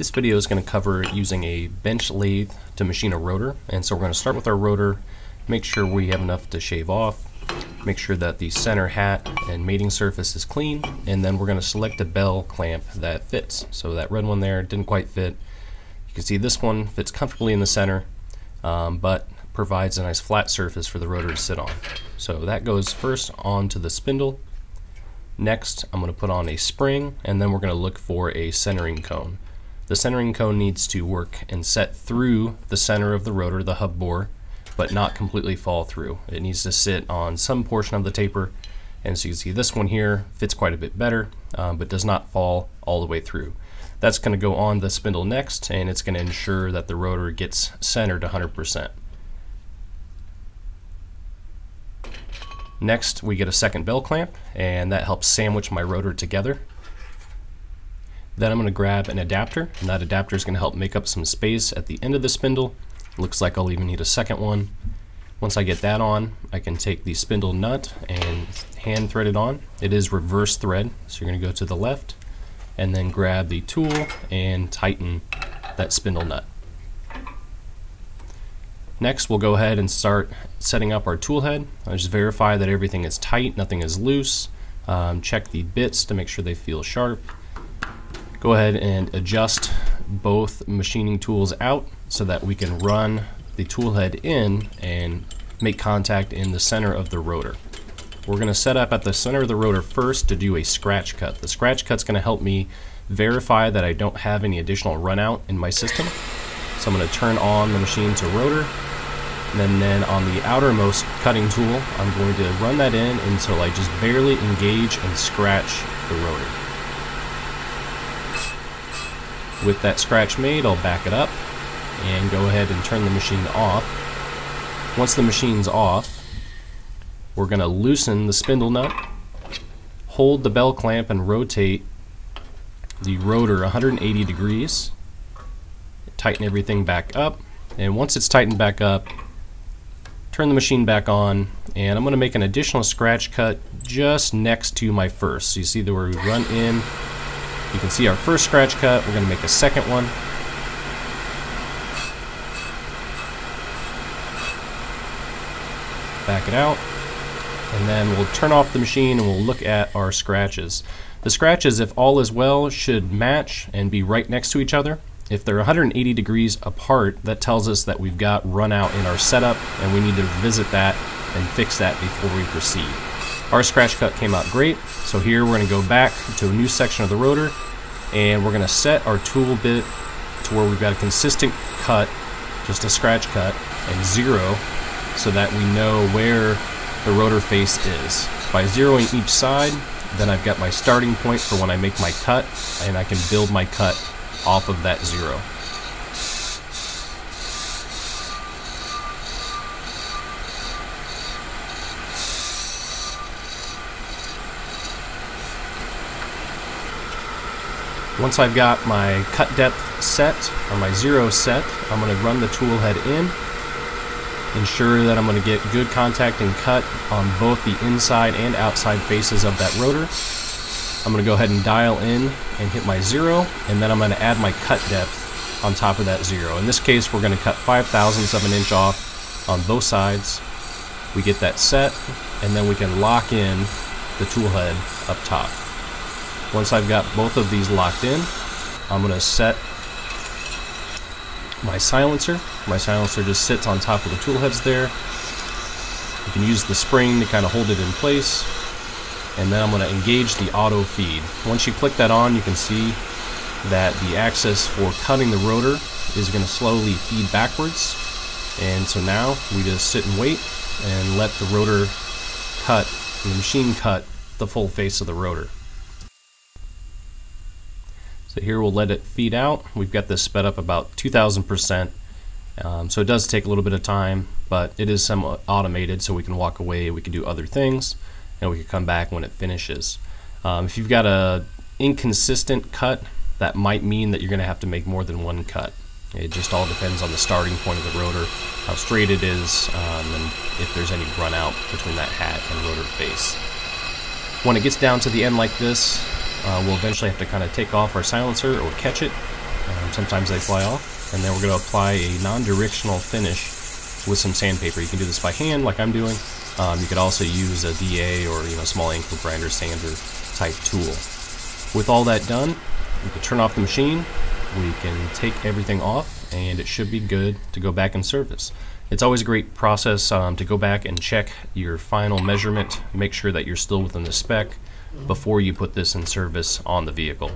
This video is going to cover using a bench lathe to machine a rotor, and so we're going to start with our rotor, make sure we have enough to shave off, make sure that the center hat and mating surface is clean, and then we're going to select a bell clamp that fits. So that red one there didn't quite fit. You can see this one fits comfortably in the center, but provides a nice flat surface for the rotor to sit on. So that goes first onto the spindle. Next, I'm going to put on a spring, and then we're going to look for a centering cone. The centering cone needs to work and set through the center of the rotor, the hub bore, but not completely fall through. It needs to sit on some portion of the taper, and so you can see this one here fits quite a bit better, but does not fall all the way through. That's going to go on the spindle next, and it's going to ensure that the rotor gets centered 100%. Next, we get a second bell clamp, and that helps sandwich my rotor together. Then I'm going to grab an adapter, and that adapter is going to help make up some space at the end of the spindle. Looks like I'll even need a second one. Once I get that on, I can take the spindle nut and hand thread it on. It is reverse thread, so you're going to go to the left, and then grab the tool and tighten that spindle nut. Next, we'll go ahead and start setting up our tool head. I just verify that everything is tight, nothing is loose. Check the bits to make sure they feel sharp. Go ahead and adjust both machining tools out so that we can run the tool head in and make contact in the center of the rotor. We're going to set up at the center of the rotor first to do a scratch cut. The scratch cut's going to help me verify that I don't have any additional runout in my system. So I'm going to turn on the machine to rotor. And then on the outermost cutting tool, I'm going to run that in until I just barely engage and scratch the rotor. With that scratch made, I'll back it up and go ahead and turn the machine off. Once the machine's off, we're going to loosen the spindle nut, hold the bell clamp and rotate the rotor 180 degrees, tighten everything back up, and once it's tightened back up, turn the machine back on, and I'm going to make an additional scratch cut just next to my first. So you see where we run in. You can see our first scratch cut. We're going to make a second one. Back it out. And then we'll turn off the machine and we'll look at our scratches. The scratches, if all is well, should match and be right next to each other. If they're 180 degrees apart, that tells us that we've got runout in our setup and we need to revisit that and fix that before we proceed. Our scratch cut came out great, so here we're going to go back to a new section of the rotor, and we're going to set our tool bit to where we've got a consistent cut, just a scratch cut, and zero, so that we know where the rotor face is. By zeroing each side, then I've got my starting point for when I make my cut, and I can build my cut off of that zero. Once I've got my cut depth set, or my zero set, I'm going to run the tool head in, ensure that I'm going to get good contact and cut on both the inside and outside faces of that rotor. I'm going to go ahead and dial in and hit my zero, and then I'm going to add my cut depth on top of that zero. In this case, we're going to cut 0.005 of an inch off on both sides. We get that set, and then we can lock in the tool head up top. Once I've got both of these locked in, I'm going to set my silencer. My silencer just sits on top of the tool heads there. You can use the spring to kind of hold it in place. And then I'm going to engage the auto feed. Once you click that on, you can see that the axis for cutting the rotor is going to slowly feed backwards. And so now we just sit and wait and let the rotor cut, the machine cut, the full face of the rotor. So here we'll let it feed out. We've got this sped up about 2,000%. So it does take a little bit of time, but it is somewhat automated, so we can walk away, we can do other things, and we can come back when it finishes. If you've got an inconsistent cut, that might mean that you're gonna have to make more than one cut. It just all depends on the starting point of the rotor, how straight it is, and if there's any run out between that hat and rotor face. When it gets down to the end like this, we'll eventually have to kind of take off our silencer or catch it Sometimes they fly off, and then we're going to apply a non-directional finish with some sandpaper. You can do this by hand like I'm doing. You could also use a DA or small angle grinder, sander type tool. With all that done, we can turn off the machine, we can take everything off, and it should be good to go back and service. It's always a great process to go back and check your final measurement, make sure that you're still within the spec before you put this in service on the vehicle.